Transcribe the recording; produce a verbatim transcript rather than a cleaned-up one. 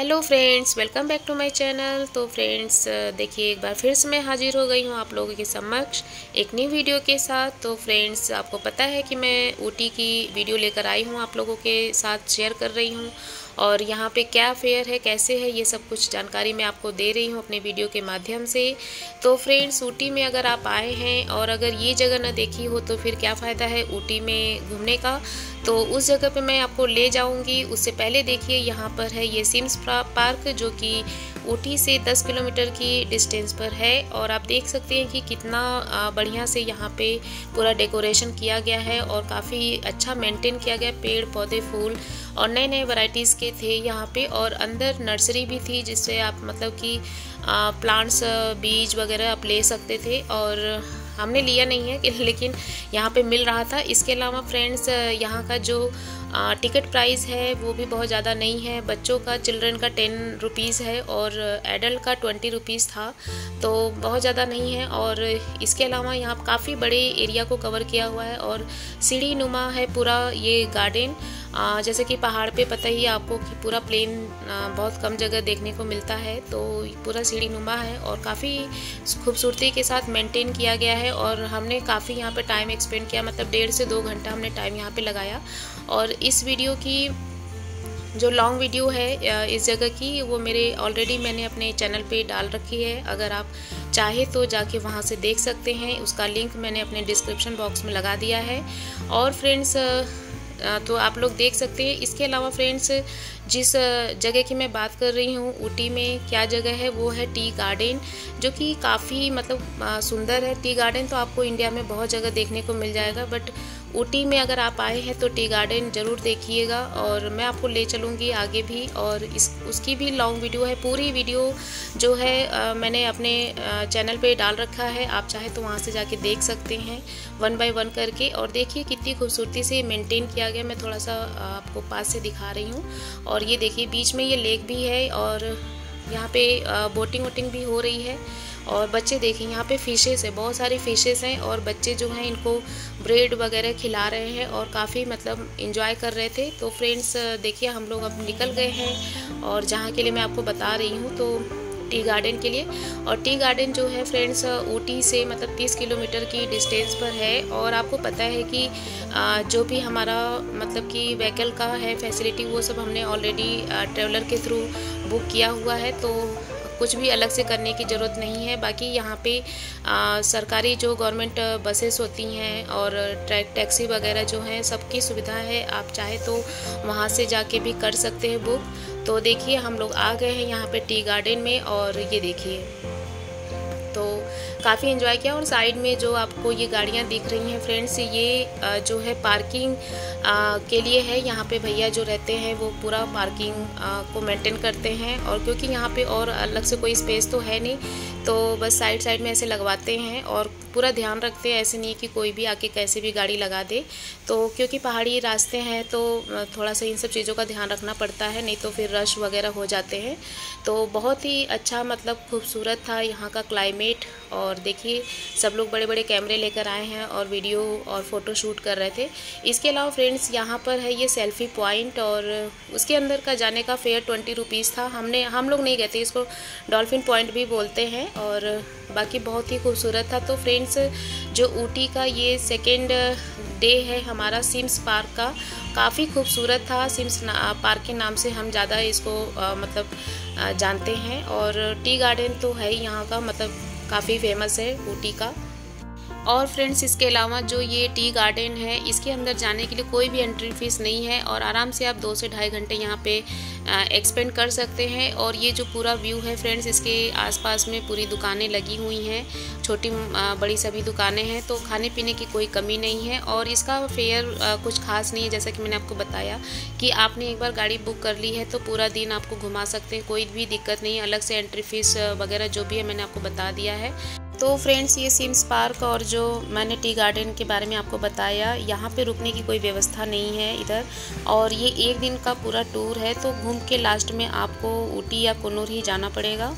Hello friends, welcome back to my channel. तो friends देखिए, एक बार फिर से मैं हाजिर हो गई हूँ आप लोगों के समक्ष एक नई वीडियो के साथ। तो फ्रेंड्स आपको पता है कि मैं ऊटी की वीडियो लेकर आई हूँ, आप लोगों के साथ शेयर कर रही हूँ और यहाँ पे क्या फेयर है, कैसे है, ये सब कुछ जानकारी मैं आपको दे रही हूँ अपने वीडियो के माध्यम से। तो फ्रेंड्स ऊटी में अगर आप आए हैं और अगर ये जगह ना देखी हो तो फिर क्या फ़ायदा है ऊटी में घूमने का। तो उस जगह पे मैं आपको ले जाऊँगी। उससे पहले देखिए यहाँ पर है ये सिम्स पार्क, जो कि ऊटी से दस किलोमीटर की डिस्टेंस पर है। और आप देख सकते हैं कि कितना बढ़िया से यहाँ पे पूरा डेकोरेशन किया गया है और काफ़ी अच्छा मेंटेन किया गया, पेड़ पौधे फूल और नए नए वैरायटीज़ के थे यहाँ पे। और अंदर नर्सरी भी थी जिससे आप मतलब कि प्लांट्स बीज वगैरह आप ले सकते थे, और हमने लिया नहीं है लेकिन यहाँ पे मिल रहा था। इसके अलावा फ्रेंड्स यहाँ का जो टिकट प्राइस है वो भी बहुत ज़्यादा नहीं है। बच्चों का चिल्ड्रन का टेन रुपीज़ है और एडल्ट का ट्वेंटी रुपीज़ था, तो बहुत ज़्यादा नहीं है। और इसके अलावा यहाँ काफ़ी बड़े एरिया को कवर किया हुआ है और सीढ़ी नुमा है पूरा ये गार्डन। जैसे कि पहाड़ पे पता ही आपको कि पूरा प्लेन बहुत कम जगह देखने को मिलता है, तो पूरा सीढ़ी नुमा है और काफ़ी खूबसूरती के साथ मेंटेन किया गया है। और हमने काफ़ी यहाँ पे टाइम एक्सपेंड किया, मतलब डेढ़ से दो घंटा हमने टाइम यहाँ पे लगाया। और इस वीडियो की जो लॉन्ग वीडियो है इस जगह की, वो मेरे ऑलरेडी मैंने अपने चैनल पे डाल रखी है, अगर आप चाहे तो जाके वहाँ से देख सकते हैं। उसका लिंक मैंने अपने डिस्क्रिप्शन बॉक्स में लगा दिया है और फ्रेंड्स तो आप लोग देख सकते हैं। इसके अलावा फ्रेंड्स जिस जगह की मैं बात कर रही हूँ ऊटी में क्या जगह है, वो है टी गार्डन, जो कि काफ़ी मतलब सुंदर है। टी गार्डन तो आपको इंडिया में बहुत जगह देखने को मिल जाएगा, बट ऊटी में अगर आप आए हैं तो टी गार्डन ज़रूर देखिएगा। और मैं आपको ले चलूँगी आगे भी, और इस उसकी भी लॉन्ग वीडियो है। पूरी वीडियो जो है आ, मैंने अपने आ, चैनल पे डाल रखा है, आप चाहे तो वहाँ से जाके देख सकते हैं वन बाय वन करके। और देखिए कितनी खूबसूरती से मेंटेन किया गया, मैं थोड़ा सा आपको पास से दिखा रही हूँ। और ये देखिए बीच में ये लेक भी है और यहाँ पे बोटिंग वोटिंग भी हो रही है। और बच्चे देखिए यहाँ पे फिशेस है, बहुत सारी फिशेस हैं और बच्चे जो हैं इनको ब्रेड वगैरह खिला रहे हैं और काफ़ी मतलब एंजॉय कर रहे थे। तो फ्रेंड्स देखिए हम लोग अब निकल गए हैं और जहाँ के लिए मैं आपको बता रही हूँ तो टी गार्डन के लिए। और टी गार्डन जो है फ्रेंड्स ऊटी से मतलब तीस किलोमीटर की डिस्टेंस पर है। और आपको पता है कि जो भी हमारा मतलब कि व्हीकल का है फैसिलिटी, वो सब हमने ऑलरेडी ट्रेवलर के थ्रू बुक किया हुआ है, तो कुछ भी अलग से करने की ज़रूरत नहीं है। बाकी यहाँ पे आ, सरकारी जो गवर्नमेंट बसेस होती हैं और टैक्सी वगैरह जो हैं, सबकी सुविधा है, आप चाहे तो वहाँ से जाके भी कर सकते हैं बुक। तो देखिए हम लोग आ गए हैं यहाँ पे टी गार्डन में और ये देखिए तो काफ़ी एंजॉय किया। और साइड में जो आपको ये गाड़ियाँ दिख रही हैं फ्रेंड्स, ये जो है पार्किंग के लिए है। यहाँ पे भैया जो रहते हैं वो पूरा पार्किंग को मेंटेन करते हैं, और क्योंकि यहाँ पे और अलग से कोई स्पेस तो है नहीं, तो बस साइड साइड में ऐसे लगवाते हैं और पूरा ध्यान रखते हैं। ऐसे नहीं कि कोई भी आके कैसे भी गाड़ी लगा दे, तो क्योंकि पहाड़ी रास्ते हैं तो थोड़ा सा इन सब चीज़ों का ध्यान रखना पड़ता है, नहीं तो फिर रश वगैरह हो जाते हैं। तो बहुत ही अच्छा मतलब खूबसूरत था यहाँ का क्लाइमेट। और देखिए सब लोग बड़े बड़े कैमरे लेकर आए हैं और वीडियो और फ़ोटो शूट कर रहे थे। इसके अलावा फ्रेंड्स यहाँ पर है ये सेल्फ़ी पॉइंट, और उसके अंदर का जाने का फेयर ट्वेंटी रुपीज़ था। हमने हम लोग नहीं गए थे, इसको डॉल्फिन पॉइंट भी बोलते हैं। और बाकी बहुत ही खूबसूरत था। तो फ्रेंड्स जो ऊटी का ये सेकेंड डे है हमारा सिम्स पार्क का, काफ़ी खूबसूरत था। सिम्स पार्क के नाम से हम ज़्यादा इसको आ, मतलब आ, जानते हैं। और टी गार्डन तो है ही यहाँ का, मतलब काफ़ी फेमस है ऊटी का। और फ्रेंड्स इसके अलावा जो ये टी गार्डन है, इसके अंदर जाने के लिए कोई भी एंट्री फीस नहीं है और आराम से आप दो से ढाई घंटे यहाँ पे एक्सपेंड कर सकते हैं। और ये जो पूरा व्यू है फ्रेंड्स, इसके आसपास में पूरी दुकानें लगी हुई हैं, छोटी बड़ी सभी दुकानें हैं, तो खाने पीने की कोई कमी नहीं है। और इसका फेयर कुछ खास नहीं है, जैसा कि मैंने आपको बताया कि आपने एक बार गाड़ी बुक कर ली है तो पूरा दिन आपको घुमा सकते हैं, कोई भी दिक्कत नहीं। अलग से एंट्री फीस वगैरह जो भी है मैंने आपको बता दिया है। तो फ्रेंड्स ये सिम्स पार्क और जो मैंने टी गार्डन के बारे में आपको बताया, यहाँ पे रुकने की कोई व्यवस्था नहीं है इधर। और ये एक दिन का पूरा टूर है, तो घूम के लास्ट में आपको ऊटी या कुन्नूर ही जाना पड़ेगा।